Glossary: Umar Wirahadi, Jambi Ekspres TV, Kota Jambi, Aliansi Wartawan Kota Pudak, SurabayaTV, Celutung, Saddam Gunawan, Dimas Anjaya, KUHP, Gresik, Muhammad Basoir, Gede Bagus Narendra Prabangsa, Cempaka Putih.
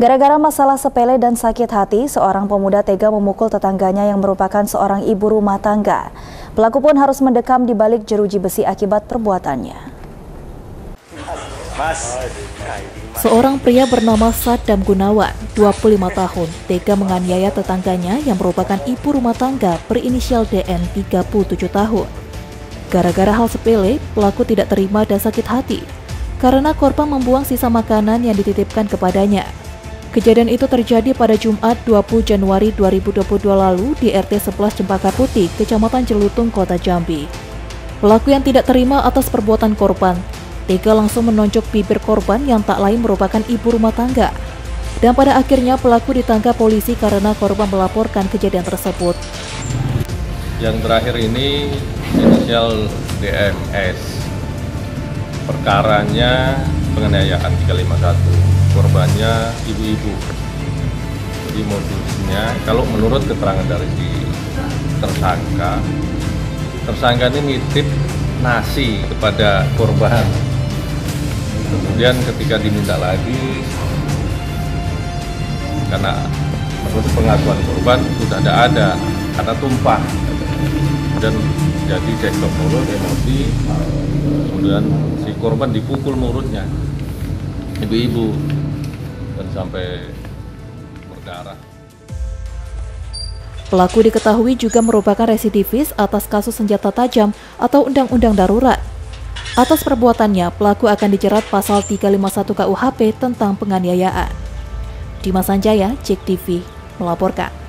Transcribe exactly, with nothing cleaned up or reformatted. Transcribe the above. Gara-gara masalah sepele dan sakit hati, seorang pemuda tega memukul tetangganya yang merupakan seorang ibu rumah tangga. Pelaku pun harus mendekam di balik jeruji besi akibat perbuatannya. Seorang pria bernama Saddam Gunawan, dua puluh lima tahun, tega menganiaya tetangganya yang merupakan ibu rumah tangga berinisial D N, tiga puluh tujuh tahun. Gara-gara hal sepele, pelaku tidak terima dan sakit hati karena korban membuang sisa makanan yang dititipkan kepadanya. Kejadian itu terjadi pada Jumat dua puluh Januari dua ribu dua puluh dua lalu di R T sebelas Cempaka Putih, Kecamatan Celutung, Kota Jambi. Pelaku yang tidak terima atas perbuatan korban, tega langsung menonjok bibir korban yang tak lain merupakan ibu rumah tangga. Dan pada akhirnya pelaku ditangkap polisi karena korban melaporkan kejadian tersebut. Yang terakhir ini inisial D M S. Perkaranya penganiayaan tiga lima satu. Korbannya ibu-ibu, jadi modusnya kalau menurut keterangan dari si tersangka tersangka ini nitip nasi kepada korban, kemudian ketika diminta lagi karena menurut pengakuan korban sudah tidak ada karena tumpah, dan jadi cekcok mulut, emosi, kemudian si korban dipukul mulutnya ibu-ibu dan sampai berdarah. Pelaku diketahui juga merupakan residivis atas kasus senjata tajam atau undang-undang darurat. Atas perbuatannya, pelaku akan dijerat pasal tiga lima satu K U H P tentang penganiayaan. Dimas Anjaya, Jek T V, melaporkan.